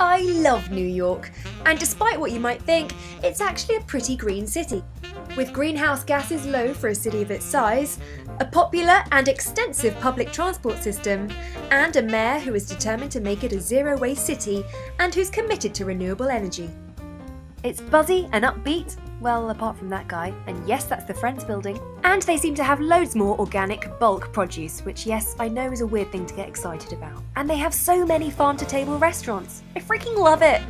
I love New York, and despite what you might think, it's actually a pretty green city. With greenhouse gases low for a city of its size, a popular and extensive public transport system, and a mayor who is determined to make it a zero-waste city and who's committed to renewable energy. It's buzzy and upbeat, well, apart from that guy, and yes, that's the Friends building, and they seem to have loads more organic bulk produce, which yes, I know is a weird thing to get excited about. And they have so many farm-to-table restaurants. I freaking love it!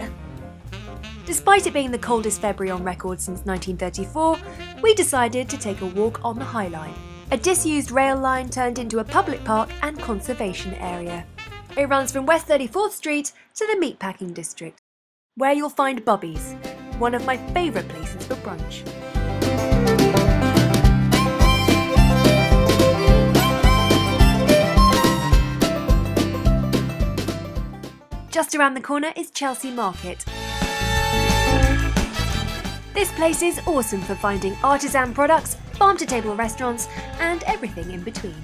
Despite it being the coldest February on record since 1934, we decided to take a walk on the High Line. A disused rail line turned into a public park and conservation area. It runs from West 34th Street to the Meatpacking District, where you'll find Bubby's, one of my favourite places for brunch. Just around the corner is Chelsea Market. This place is awesome for finding artisan products, farm-to-table restaurants, and everything in between.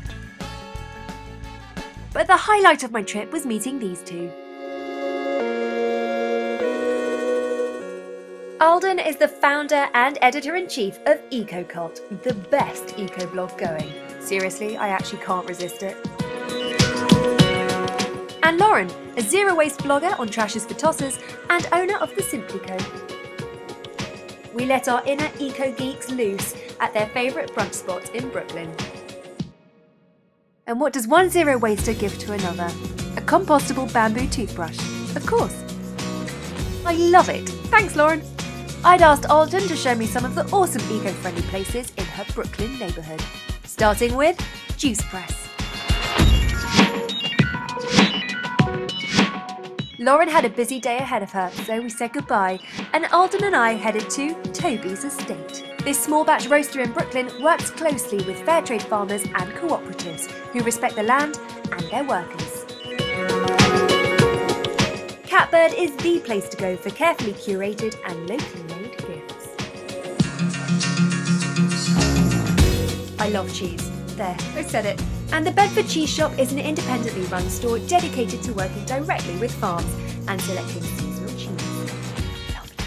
But the highlight of my trip was meeting these two. Alden is the founder and editor-in-chief of EcoCult, the best eco-blog going. Seriously, I actually can't resist it. And Lauren, a zero-waste blogger on Trash is for Tossers and owner of the Simply Co. We let our inner eco-geeks loose at their favourite brunch spot in Brooklyn. And what does one zero-waster give to another? A compostable bamboo toothbrush, of course. I love it. Thanks, Lauren. I'd asked Alden to show me some of the awesome eco-friendly places in her Brooklyn neighbourhood, starting with Juice Press. Lauren had a busy day ahead of her, so we said goodbye, and Alden and I headed to Toby's Estate. This small batch roaster in Brooklyn works closely with fair trade farmers and cooperatives who respect the land and their workers. Catbird is the place to go for carefully curated and locally made gifts. I love cheese. There, I said it. And the Bedford Cheese Shop is an independently run store dedicated to working directly with farms and selecting seasonal cheese. Lovely.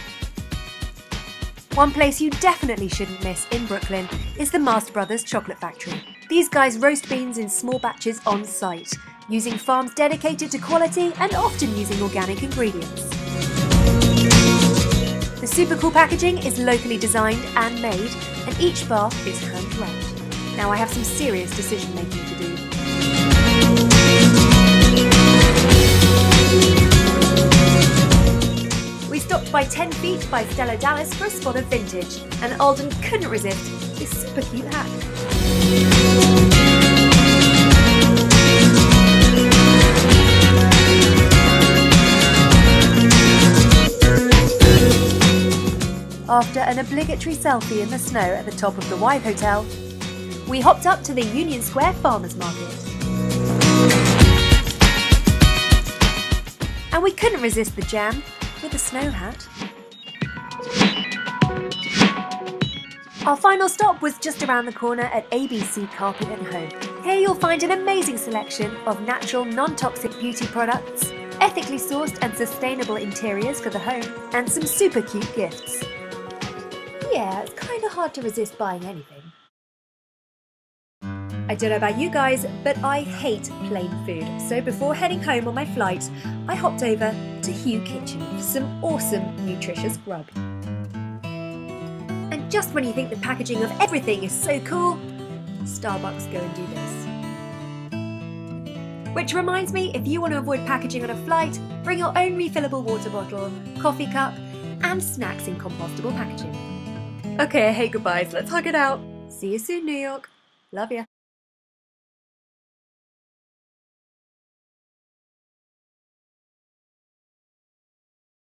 One place you definitely shouldn't miss in Brooklyn is the Mast Brothers Chocolate Factory. These guys roast beans in small batches on site, using farms dedicated to quality and often using organic ingredients. The super cool packaging is locally designed and made, and each bar is hand-wrapped. Now I have some serious decision making to do. We stopped by 10 Feet by Stella Dallas for a spot of vintage, and Alden couldn't resist this super cute hat. After an obligatory selfie in the snow at the top of the Wythe Hotel, we hopped up to the Union Square Farmers Market. And we couldn't resist the jam with a snow hat. Our final stop was just around the corner at ABC Carpet and Home. Here you'll find an amazing selection of natural, non-toxic beauty products, ethically sourced and sustainable interiors for the home, and some super cute gifts. Yeah, it's kind of hard to resist buying anything. I don't know about you guys, but I hate plain food, so before heading home on my flight, I hopped over to Hugh Kitchen for some awesome nutritious grub. And just when you think the packaging of everything is so cool, Starbucks go and do this. Which reminds me, if you want to avoid packaging on a flight, bring your own refillable water bottle, coffee cup, and snacks in compostable packaging. Okay, I hate goodbyes, let's hug it out. See you soon, New York. Love ya.